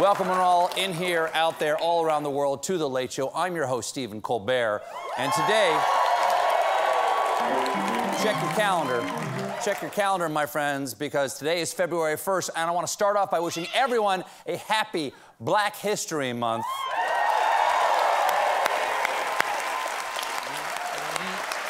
Welcome and all in here, out there, all around the world to The Late Show. I'm your host, Stephen Colbert. And today, check your calendar. Check your calendar, my friends, because today is February 1st, and I want to start off by wishing everyone a happy Black History Month.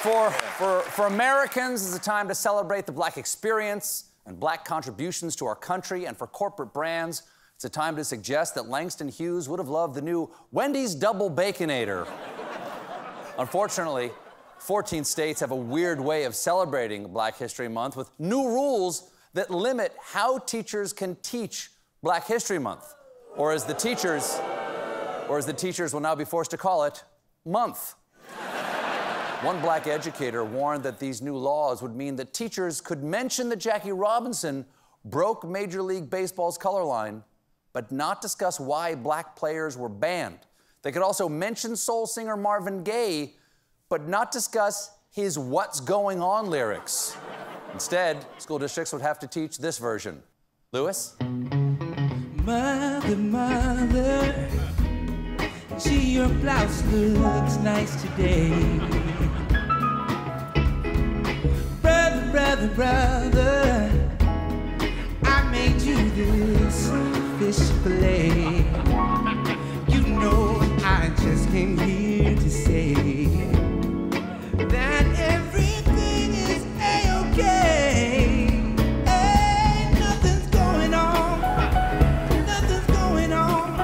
For Americans, it's a time to celebrate the Black experience and Black contributions to our country, and for corporate brands, it's a time to suggest that Langston Hughes would have loved the new Wendy's Double Baconator. Unfortunately, 14 states have a weird way of celebrating Black History Month with new rules that limit how teachers can teach Black History Month, or as the teachers will now be forced to call it, month. One Black educator warned that these new laws would mean that teachers could mention that Jackie Robinson broke Major League Baseball's color line, but not discuss why Black players were banned. They could also mention soul singer Marvin Gaye, but not discuss his "What's Going On" lyrics. Instead, school districts would have to teach this version. Lewis? Mother, mother, gee, your blouse looks nice today. Brother, brother, brother, I made you this fish fillet. You know I just came here to say that everything is a-okay. Hey, nothing's going on, nothing's going on,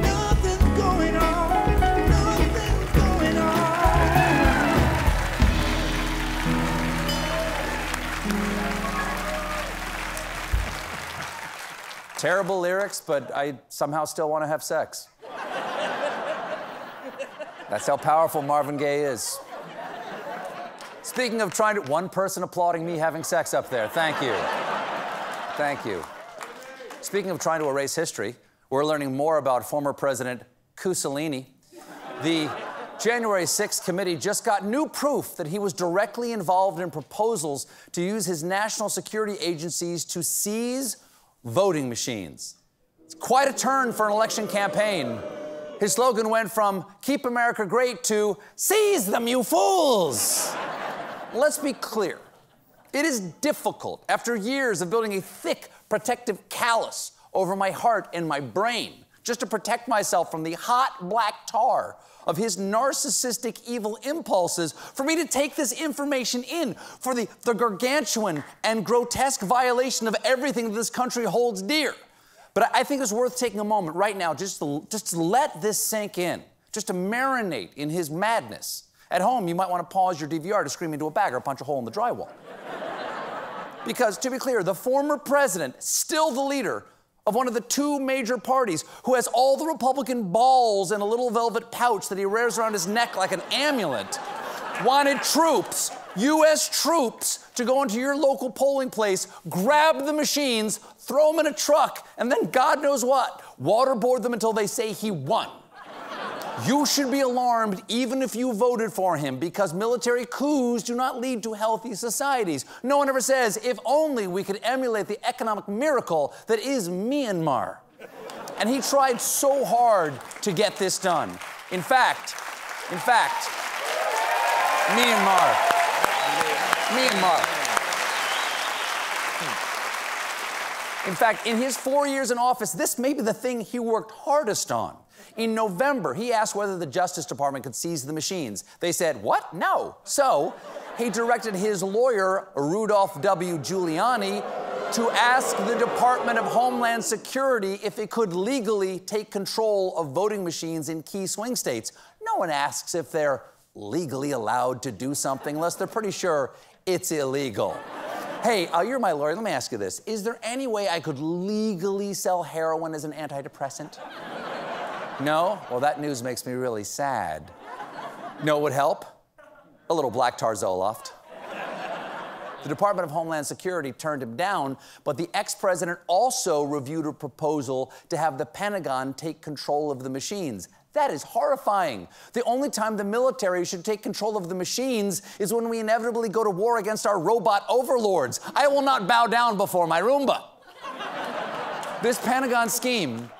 nothing's going on, nothing's going on. Terrible lyrics, but I somehow still want to have sex. That's how powerful Marvin Gaye is. Speaking of trying to... One person applauding me having sex up there. Thank you. Thank you. Speaking of trying to erase history, we're learning more about former President Mussolini. The January 6th committee just got new proof that he was directly involved in proposals to use his national security agencies to seize voting machines. It's quite a turn for an election campaign. His slogan went from "Keep America Great" to "Seize them, you fools!" Let's be clear. It is difficult, after years of building a thick protective callus over my heart and my brain, just to protect myself from the hot black tar of his narcissistic evil impulses, for me to take this information in, for the gargantuan and grotesque violation of everything that this country holds dear. But I think it's worth taking a moment right now just to let this sink in, just to marinate in his madness. At home, you might want to pause your DVR to scream into a bag or punch a hole in the drywall. Because, to be clear, the former president, still the leader of one of the two major parties, who has all the Republican balls in a little velvet pouch that he wears around his neck like an amulet, wanted troops, U.S. troops, to go into your local polling place, grab the machines, throw them in a truck, and then God knows what, waterboard them until they say he won. You should be alarmed even if you voted for him, because military coups do not lead to healthy societies. No one ever says, if only we could emulate the economic miracle that is Myanmar. And he tried so hard to get this done. In fact, Myanmar. In fact, in his 4 years in office, this may be the thing he worked hardest on. In November, he asked whether the Justice Department could seize the machines. They said, what? No. So he directed his lawyer, Rudolph W. Giuliani, to ask the Department of Homeland Security if it could legally take control of voting machines in key swing states. No one asks if they're legally allowed to do something unless they're pretty sure it's illegal. Hey, you're my lawyer, let me ask you this. Is there any way I could legally sell heroin as an antidepressant? No? Well, that news makes me really sad. No, it would help? A little black tar Zoloft. The Department of Homeland Security turned him down, but the ex-president also reviewed a proposal to have the Pentagon take control of the machines. That is horrifying. The only time the military should take control of the machines is when we inevitably go to war against our robot overlords. I will not bow down before my Roomba. This Pentagon scheme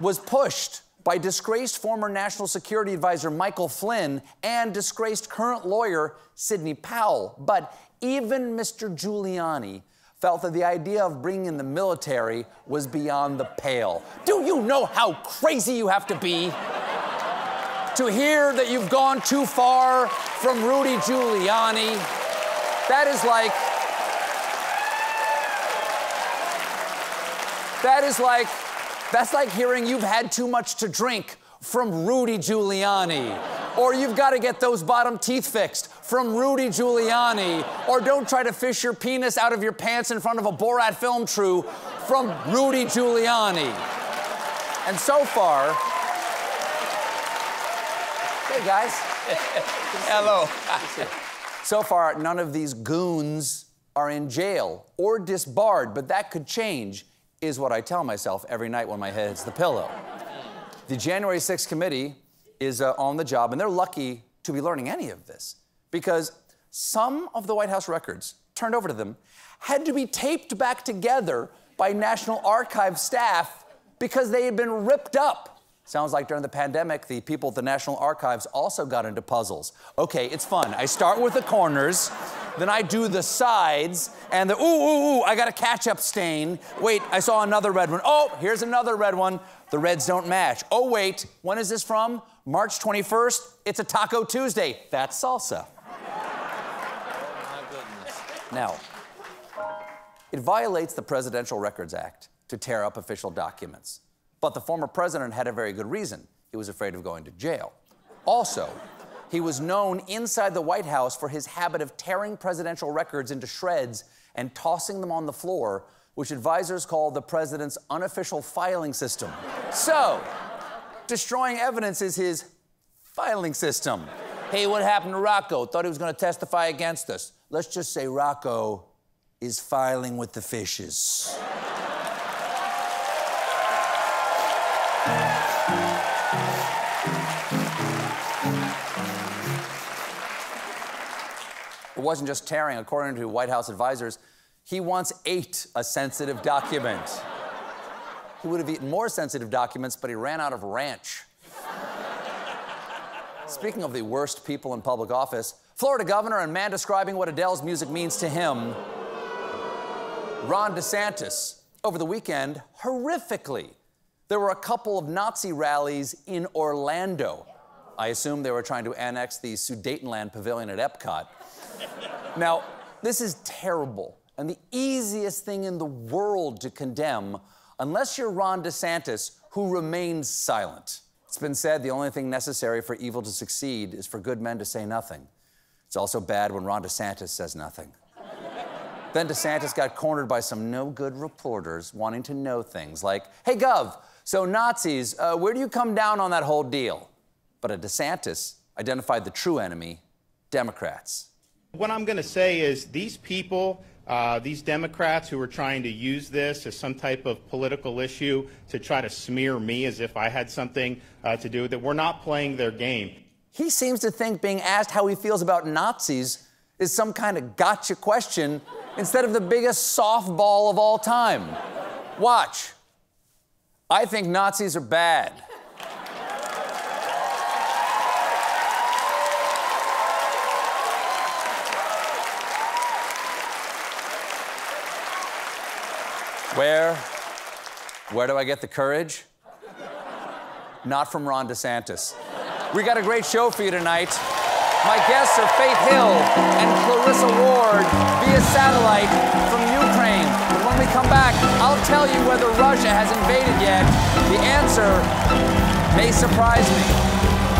was pushed by disgraced former National Security Advisor Michael Flynn and disgraced current lawyer Sidney Powell. But even Mr. Giuliani felt that the idea of bringing in the military was beyond the pale. Do you know how crazy you have to be to hear that you've gone too far from Rudy Giuliani? That's like hearing you've had too much to drink from Rudy Giuliani. Or you've got to get those bottom teeth fixed from Rudy Giuliani. Or don't try to fish your penis out of your pants in front of a Borat film crew from Rudy Giuliani. And so far... Hey, guys. Hello. So far, none of these goons are in jail or disbarred, but that could change, is what I tell myself every night when my head hits the pillow. The January 6th committee is on the job, and they're lucky to be learning any of this, because some of the White House records turned over to them had to be taped back together by National Archive staff because they had been ripped up. Sounds like during the pandemic, the people at the National Archives also got into puzzles. Okay, it's fun. I start with the corners, then I do the sides, and the ooh, I got a catch-up stain. Wait, I saw another red one. Oh, here's another red one. The reds don't match. Oh, wait, when is this from? March 21st? It's a Taco Tuesday. That's salsa. Oh, my goodness. Now, it violates the Presidential Records Act to tear up official documents. But the former president had a very good reason. He was afraid of going to jail. Also, he was known inside the White House for his habit of tearing presidential records into shreds and tossing them on the floor, which advisors call the president's unofficial filing system. So, destroying evidence is his filing system. Hey, what happened to Rocco? Thought he was going to testify against us. Let's just say Rocco is filing with the fishes. It wasn't just tearing, according to White House advisors. He once ate a sensitive document. He would have eaten more sensitive documents, but he ran out of ranch. Speaking of the worst people in public office, Florida governor and man describing what Adele's music means to him, Ron DeSantis, over the weekend, horrifically, there were a couple of Nazi rallies in Orlando. I assume they were trying to annex the Sudetenland Pavilion at EPCOT. Now, this is terrible and the easiest thing in the world to condemn unless you're Ron DeSantis, who remains silent. It's been said the only thing necessary for evil to succeed is for good men to say nothing. It's also bad when Ron DeSantis says nothing. Then DeSantis got cornered by some no-good reporters wanting to know things like, hey, Gov, so Nazis, where do you come down on that whole deal? But a DeSantis identified the true enemy, Democrats. What I'm going to say is these people, these Democrats who are trying to use this as some type of political issue to try to smear me as if I had something to do with it, we're not playing their game. He seems to think being asked how he feels about Nazis is some kind of gotcha question instead of the biggest softball of all time. Watch. I think Nazis are bad. Where do I get the courage? Not from Ron DeSantis. We got a great show for you tonight. My guests are Faith Hill and Clarissa Ward via satellite from Ukraine. And when we come back, I'll tell you whether Russia has invaded yet. The answer may surprise me.